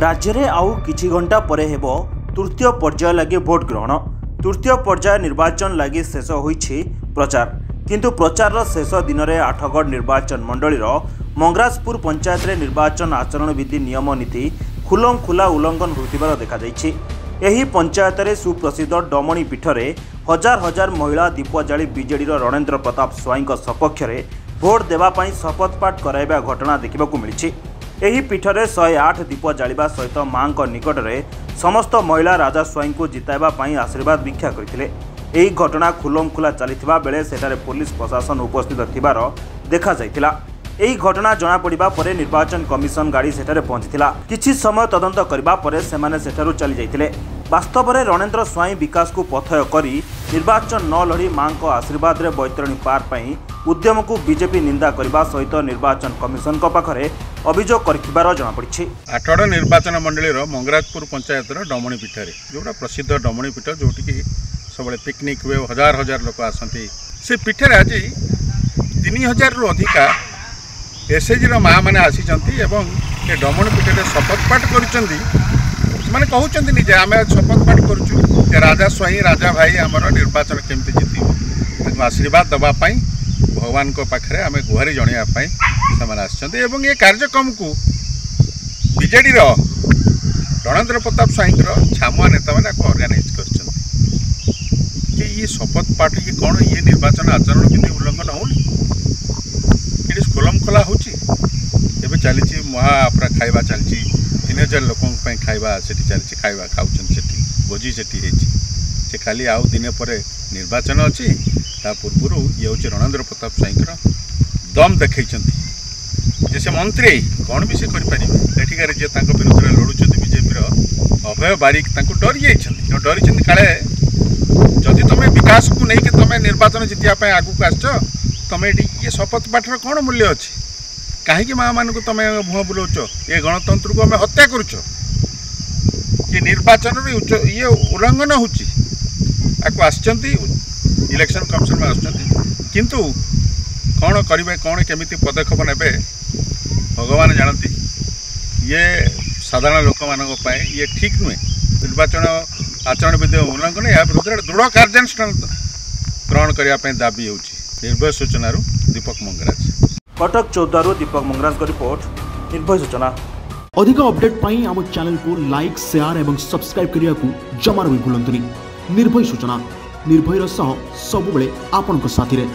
राज्य में आउ किछि घंटा पर हेबो तृतीय पर्याय लगे भोट ग्रहण। तृतीय पर्याय निर्वाचन लगे शेष होइछि प्रचार, किंतु प्रचार शेष दिन में आठगड़ निर्वाचन मंडल मंगराजपुर पंचायत रे निर्वाचन आचरण विधि नियम नीति खुलम खुला उल्लंघन होतिबार देखा जाइछि। एही पंचायत रे सुप्रसिद्ध डमणी पीठ रे हजार हजार महिला दीप जाली बीजेडी रणेन्द्र प्रताप स्वाईं सपक्ष में भोट देवाई शपथ पाठ कराइबा घटना देखा मिली। एही पीठ रे 108 दीप जालिबा सहित माँ निकट में समस्त महिला राजा स्वाईं को जिताइबाई आशीर्वाद भिक्षा करते। यह घटना खुलम खुला चलता बेले सेठारे पुलिस प्रशासन उपस्थित थिबार देखा जाइतिला। एही घटना जनापड़ा पर निर्वाचन कमिशन गाड़ी सेठारे पहुंचीला। किछि समय तदंत करिबा परे सेमाने सेठारु चली जाइतिले। वास्तव में रणेन्द्र स्वाईं विकास को पथय करी निर्वाचन न लड़ी माँ आशीर्वाद रे बैतरणी पार पाई उद्यम को बीजेपी निंदा करने सहित निर्वाचन कमिशन पाखे अभियोग कर जनापड़ी। आठगड़ निर्वाचन मंडल मंगराजपुर पंचायत डमणी पीठ रे जोटा प्रसिद्ध डमणी पीठ जोटी की सब पिकनिक हुए हजार हजार लोक आसती से पीठ रे आज 3000 रु अधिका एसएचजी रो माँ मैंने आसी डमणी पीठ रे शपथ पाठ कर मैंने कहते निजे आम शपथ पाठ कर राजा स्वाईं राजा भाई आमर निर्वाचन केमती जीत आशीर्वाद दवापाई भगवान को पाखे आम गुहारी जनवाई से एवं ये कार्यक्रम को बीजेडी रणेन्द्र प्रताप स्वाईं छामुआ नेता मैंने अर्गानाइज कर शपथ पाठ ये कौन ये निर्वाचन आचरण कितनी उल्लंघन होनी खोलम खोला हो चली महा अपरा खाइबा चलती 3000 लोकों खाइबा से चलती खाइबा खाऊन से भोजी से खाली आउ दिने पर निर्वाचन अच्छी पूर्व ये हूँ रणेन्द्र प्रताप स्वाईं दम देखते से मंत्री कौन भी से करें जी तक विरोध में लड़ुं बीजेपी अभय बारिक डरी जाइए डरी काले जदि तुम्हें विकास को लेकिन तुम्हें निर्वाचन जीतने आगक आस तुम्हें ये शपथ पाठर कौन मूल्य अच्छे कहीं माँ मान को तुम मुह बुलाऊच ये गणतंत्र को आम हत्या करुच ये निर्वाचन ये उल्लंघन होकू इलेक्शन कमिशन में आण करेंगे कौन केमी पदक्षेप ने भगवान जानती ये साधारण लोक मानी ये ठीक नुहे निर्वाचन आचरण विधि उल्लंघन या विरुद्ध दृढ़ कार्यानुष्ठान ग्रहण करने दाबी हो। निर्भय सूचना दीपक मंगराज, कटक चौद्वार दीपक मंगराज रिपोर्ट निर्भय सूचना। अधिक अपडेट पाई आम चैनल को लाइक शेयर और सब्सक्राइब करने को जमार भी भूलु। निर्भय सूचना निर्भय सह सबुबले आपन को साथी रे।